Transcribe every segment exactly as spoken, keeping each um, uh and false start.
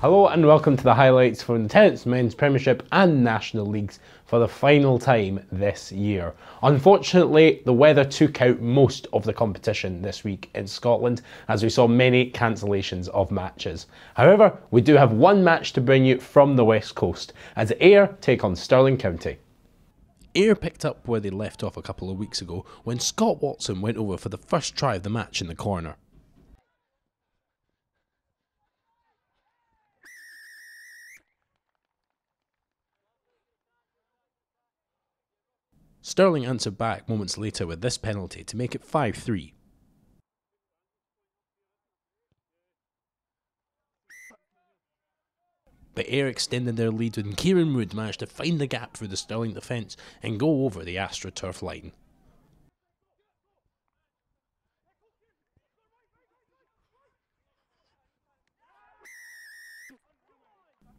Hello and welcome to the highlights from the Tennent's Men's Premiership and National Leagues for the final time this year. Unfortunately, the weather took out most of the competition this week in Scotland as we saw many cancellations of matches. However, we do have one match to bring you from the West Coast as Ayr take on Stirling County. Ayr picked up where they left off a couple of weeks ago when Scott Watson went over for the first try of the match in the corner. Stirling answered back moments later with this penalty to make it five three. But Ayr extended their lead when Kieran Wood managed to find the gap through the Stirling defence and go over the AstroTurf line.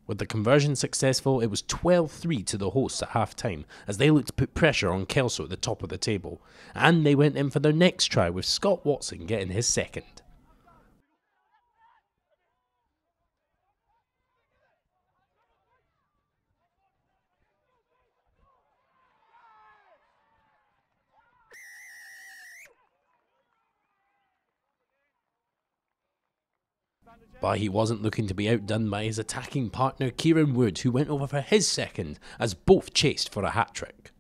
With the conversion successful, it was twelve three to the hosts at half-time as they looked to put pressure on Kelso at the top of the table, and they went in for their next try with Scott Watson getting his second. But he wasn't looking to be outdone by his attacking partner Kieran Wood, who went over for his second as both chased for a hat-trick.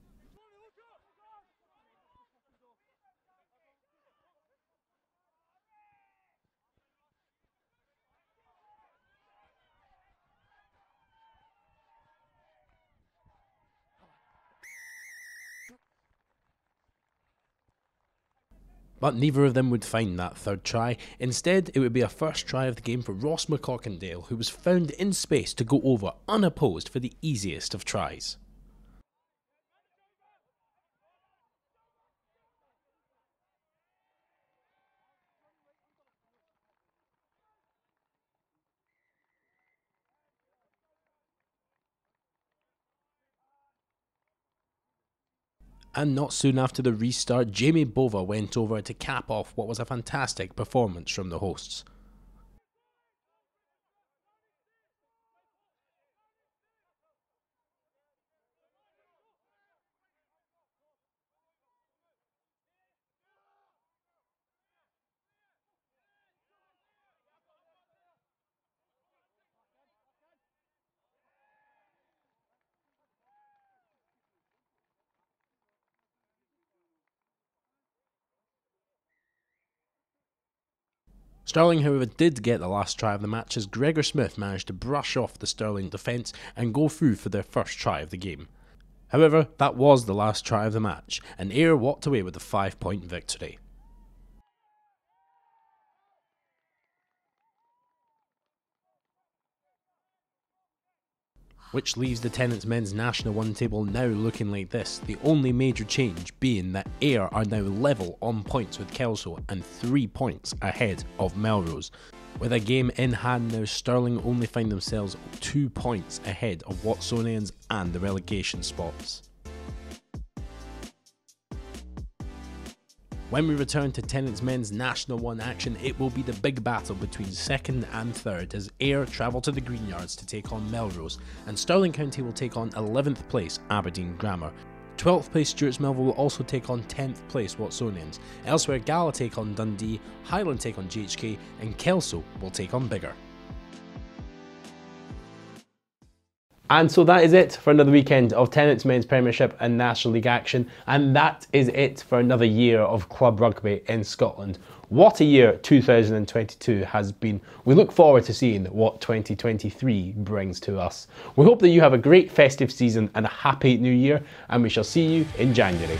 But neither of them would find that third try. Instead, it would be a first try of the game for Ross McCockendale, who was found in space to go over unopposed for the easiest of tries. And not soon after the restart, Jamie Bova went over to cap off what was a fantastic performance from the hosts. Stirling, however, did get the last try of the match as Gregor Smith managed to brush off the Stirling defence and go through for their first try of the game. However, that was the last try of the match, and Ayr walked away with a five-point victory. Which leaves the Tennent's Men's National One table now looking like this, the only major change being that Ayr are now level on points with Kelso and three points ahead of Melrose. With a game in hand now, Stirling only find themselves two points ahead of Watsonians and the relegation spots. When we return to Tennent's Men's National One action, it will be the big battle between second and third as Ayr travel to the Green Yards to take on Melrose, and Stirling County will take on eleventh place Aberdeen Grammar. twelfth place Stewart's Melville will also take on tenth place Watsonians. Elsewhere, Gala take on Dundee, Highland take on G H K, and Kelso will take on Bigger. And so that is it for another weekend of Tennent's Men's Premiership and National League action, and that is it for another year of club rugby in Scotland. What a year two thousand twenty-two has been. We look forward to seeing what twenty twenty-three brings to us. We hope that you have a great festive season and a happy new year, and we shall see you in January.